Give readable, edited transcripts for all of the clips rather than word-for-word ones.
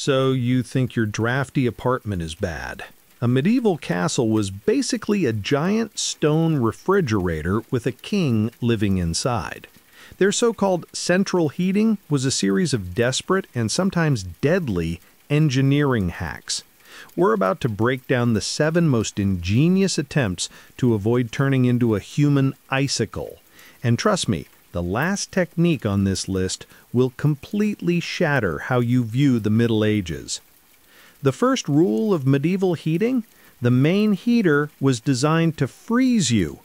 So you think your drafty apartment is bad. A medieval castle was basically a giant stone refrigerator with a king living inside. Their so-called central heating was a series of desperate and sometimes deadly engineering hacks. We're about to break down the 7 most ingenious attempts to avoid turning into a human icicle. And trust me, the last technique on this list will completely shatter how you view the Middle Ages. The first rule of medieval heating, the main heater was designed to freeze you.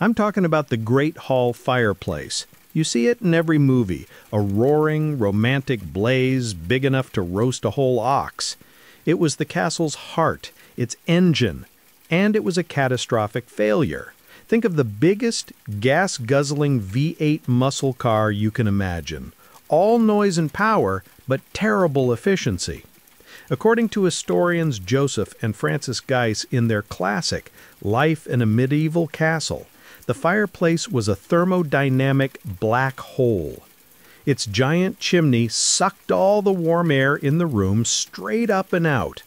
I'm talking about the Great Hall fireplace. You see it in every movie, a roaring, romantic blaze big enough to roast a whole ox. It was the castle's heart, its engine, and it was a catastrophic failure. Think of the biggest, gas-guzzling V8 muscle car you can imagine. All noise and power, but terrible efficiency. According to historians Joseph and Francis Geis in their classic, Life in a Medieval Castle, the fireplace was a thermodynamic black hole. Its giant chimney sucked all the warm air in the room straight up and out.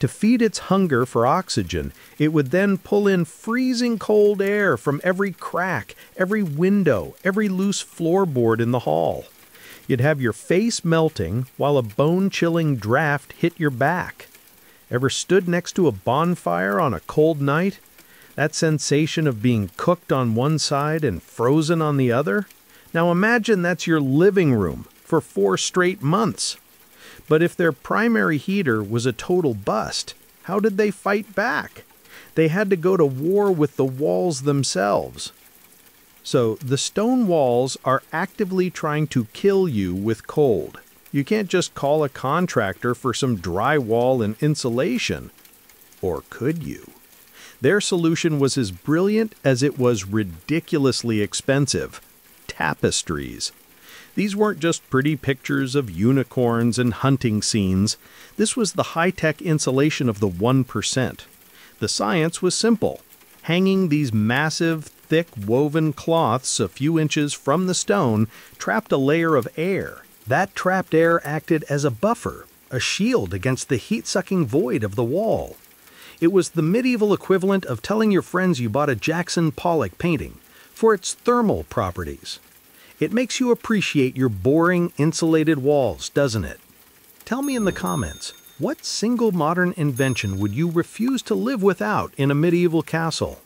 To feed its hunger for oxygen, it would then pull in freezing cold air from every crack, every window, every loose floorboard in the hall. You'd have your face melting while a bone-chilling draft hit your back. Ever stood next to a bonfire on a cold night? That sensation of being cooked on one side and frozen on the other? Now imagine that's your living room for 4 straight months. But if their primary heater was a total bust, how did they fight back? They had to go to war with the walls themselves. So the stone walls are actively trying to kill you with cold. You can't just call a contractor for some drywall and insulation. Or could you? Their solution was as brilliant as it was ridiculously expensive. Tapestries. These weren't just pretty pictures of unicorns and hunting scenes. This was the high-tech insulation of the 1%. The science was simple. Hanging these massive, thick, woven cloths a few inches from the stone trapped a layer of air. That trapped air acted as a buffer, a shield against the heat-sucking void of the wall. It was the medieval equivalent of telling your friends you bought a Jackson Pollock painting for its thermal properties. It makes you appreciate your boring, insulated walls, doesn't it? Tell me in the comments, what single modern invention would you refuse to live without in a medieval castle?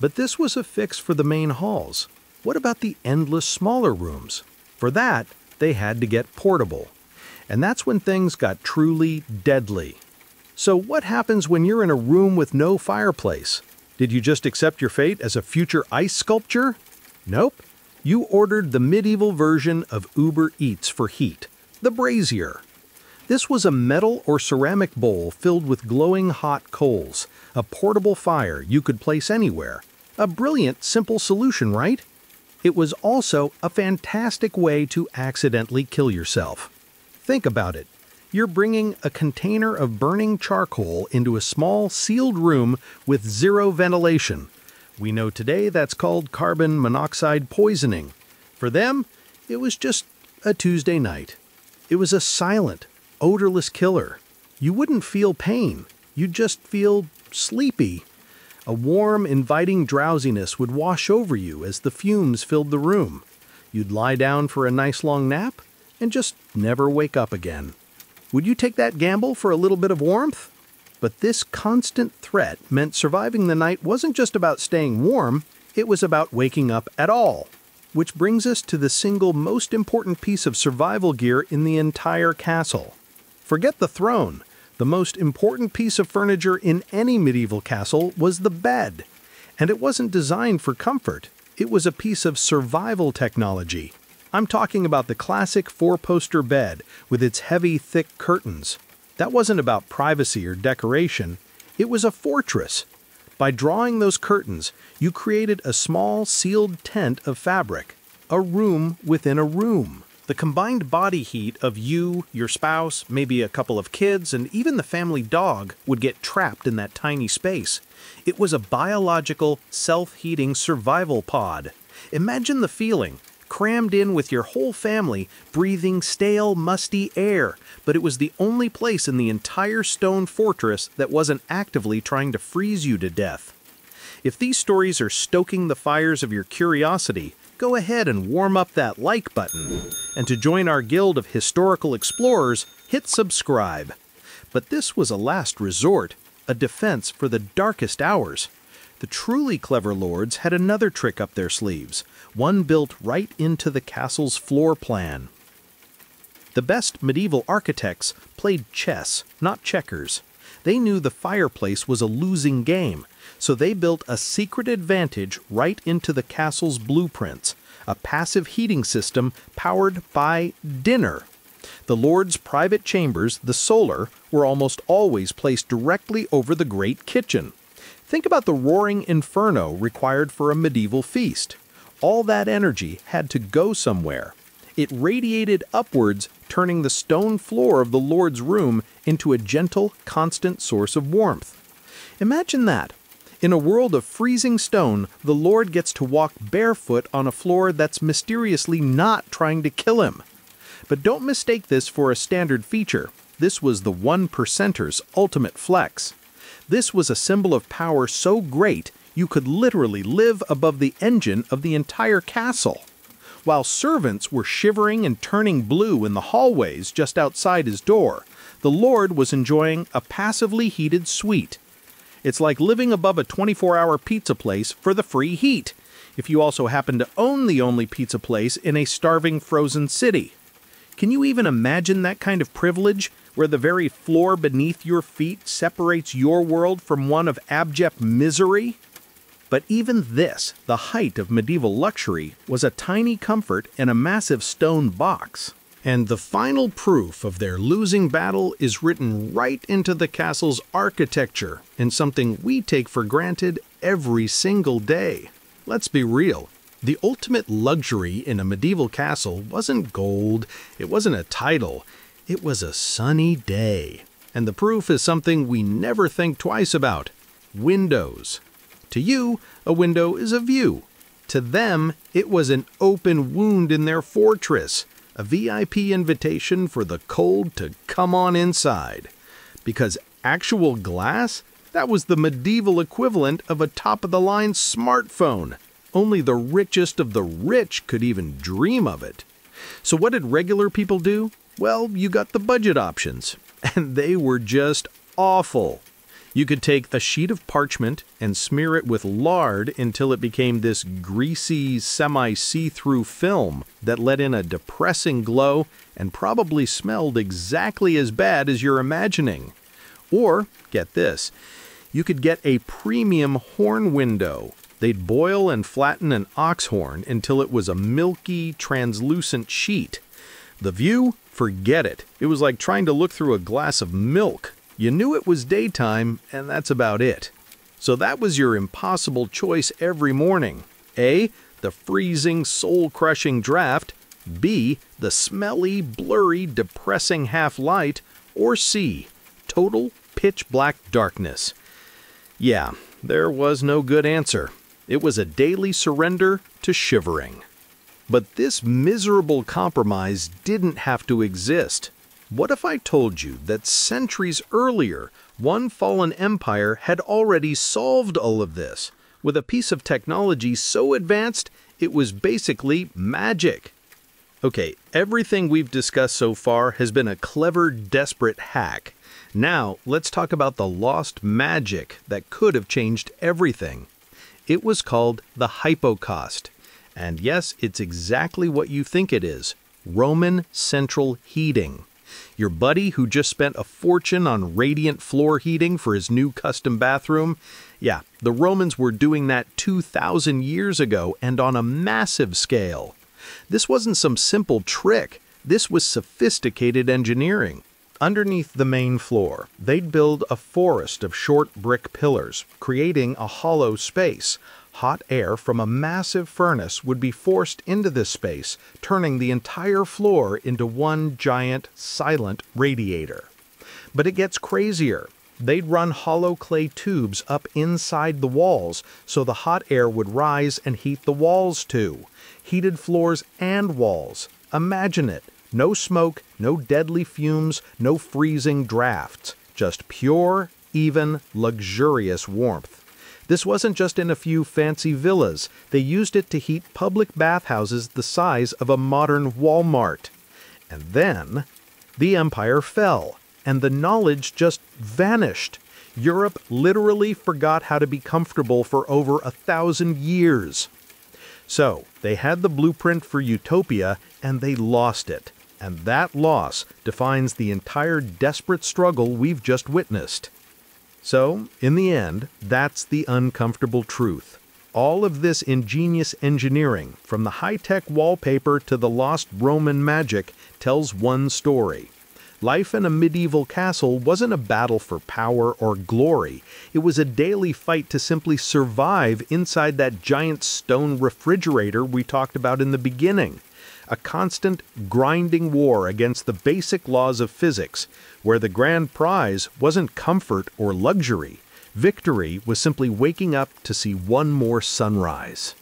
But this was a fix for the main halls. What about the endless smaller rooms? For that, they had to get portable. And that's when things got truly deadly. So what happens when you're in a room with no fireplace? Did you just accept your fate as a future ice sculpture? Nope. You ordered the medieval version of Uber Eats for heat, the brazier. This was a metal or ceramic bowl filled with glowing hot coals, a portable fire you could place anywhere. A brilliant, simple solution, right? It was also a fantastic way to accidentally kill yourself. Think about it. You're bringing a container of burning charcoal into a small, sealed room with zero ventilation. We know today that's called carbon monoxide poisoning. For them, it was just a Tuesday night. It was a silent, odorless killer. You wouldn't feel pain. You'd just feel sleepy. A warm, inviting drowsiness would wash over you as the fumes filled the room. You'd lie down for a nice long nap and just never wake up again. Would you take that gamble for a little bit of warmth? But this constant threat meant surviving the night wasn't just about staying warm, it was about waking up at all. Which brings us to the single most important piece of survival gear in the entire castle. Forget the throne. The most important piece of furniture in any medieval castle was the bed. And it wasn't designed for comfort. It was a piece of survival technology. I'm talking about the classic 4-poster bed with its heavy, thick curtains. That wasn't about privacy or decoration. It was a fortress. By drawing those curtains, you created a small, sealed tent of fabric, a room within a room. The combined body heat of you, your spouse, maybe a couple of kids, and even the family dog would get trapped in that tiny space. It was a biological, self-heating survival pod. Imagine the feeling. crammed in with your whole family, breathing stale, musty air, but it was the only place in the entire stone fortress that wasn't actively trying to freeze you to death. If these stories are stoking the fires of your curiosity, go ahead and warm up that like button. And to join our guild of historical explorers, hit subscribe. But this was a last resort, a defense for the darkest hours. The truly clever lords had another trick up their sleeves, one built right into the castle's floor plan. The best medieval architects played chess, not checkers. They knew the fireplace was a losing game, so they built a secret advantage right into the castle's blueprints, a passive heating system powered by dinner. The lord's private chambers, the solar, were almost always placed directly over the great kitchen. Think about the roaring inferno required for a medieval feast. All that energy had to go somewhere. It radiated upwards, turning the stone floor of the lord's room into a gentle, constant source of warmth. Imagine that. In a world of freezing stone, the lord gets to walk barefoot on a floor that's mysteriously not trying to kill him. But don't mistake this for a standard feature. This was the 1%er's ultimate flex. This was a symbol of power so great you could literally live above the engine of the entire castle. While servants were shivering and turning blue in the hallways just outside his door, the lord was enjoying a passively heated suite. It's like living above a 24-hour pizza place for the free heat, if you also happen to own the only pizza place in a starving frozen city. Can you even imagine that kind of privilege, where the very floor beneath your feet separates your world from one of abject misery? But even this, the height of medieval luxury, was a tiny comfort in a massive stone box. And the final proof of their losing battle is written right into the castle's architecture, and something we take for granted every single day. Let's be real. The ultimate luxury in a medieval castle wasn't gold, it wasn't a title, it was a sunny day. And the proof is something we never think twice about: windows. To you, a window is a view. To them, it was an open wound in their fortress, a VIP invitation for the cold to come on inside. Because actual glass? That was the medieval equivalent of a top-of-the-line smartphone. Only the richest of the rich could even dream of it. So what did regular people do? Well, you got the budget options, and they were just awful. You could take a sheet of parchment and smear it with lard until it became this greasy, semi-see-through film that let in a depressing glow and probably smelled exactly as bad as you're imagining. Or, get this, you could get a premium horn window. They'd boil and flatten an ox horn until it was a milky, translucent sheet. The view? Forget it. It was like trying to look through a glass of milk. You knew it was daytime, and that's about it. So that was your impossible choice every morning. A, the freezing, soul-crushing draft. B, the smelly, blurry, depressing half-light. Or C, total pitch-black darkness. Yeah, there was no good answer. It was a daily surrender to shivering. But this miserable compromise didn't have to exist. What if I told you that centuries earlier, one fallen empire had already solved all of this, with a piece of technology so advanced it was basically magic? Okay, everything we've discussed so far has been a clever, desperate hack. Now, let's talk about the lost magic that could have changed everything. It was called the hypocaust. And yes, it's exactly what you think it is: Roman central heating. Your buddy who just spent a fortune on radiant floor heating for his new custom bathroom? Yeah, the Romans were doing that 2,000 years ago, and on a massive scale. This wasn't some simple trick. This was sophisticated engineering. Underneath the main floor, they'd build a forest of short brick pillars, creating a hollow space. Hot air from a massive furnace would be forced into this space, turning the entire floor into one giant, silent radiator. But it gets crazier. They'd run hollow clay tubes up inside the walls, so the hot air would rise and heat the walls too. Heated floors and walls. Imagine it. No smoke, no deadly fumes, no freezing drafts. Just pure, even, luxurious warmth. This wasn't just in a few fancy villas. They used it to heat public bathhouses the size of a modern Walmart. And then, the empire fell, and the knowledge just vanished. Europe literally forgot how to be comfortable for over 1,000 years. So, they had the blueprint for utopia, and they lost it. And that loss defines the entire desperate struggle we've just witnessed. So, in the end, that's the uncomfortable truth. All of this ingenious engineering, from the high-tech wallpaper to the lost Roman magic, tells one story. Life in a medieval castle wasn't a battle for power or glory. It was a daily fight to simply survive inside that giant stone refrigerator we talked about in the beginning. A constant, grinding war against the basic laws of physics, where the grand prize wasn't comfort or luxury. Victory was simply waking up to see one more sunrise.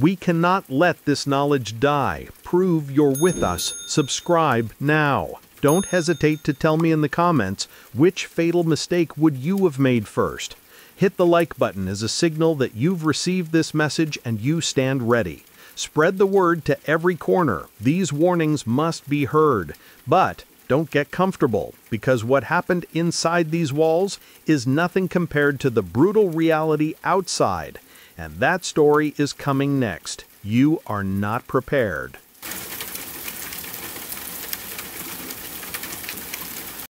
We cannot let this knowledge die. Prove you're with us. Subscribe now. Don't hesitate to tell me in the comments, which fatal mistake would you have made first? Hit the like button as a signal that you've received this message and you stand ready. Spread the word to every corner. These warnings must be heard. But don't get comfortable, because what happened inside these walls is nothing compared to the brutal reality outside. And that story is coming next. You are not prepared.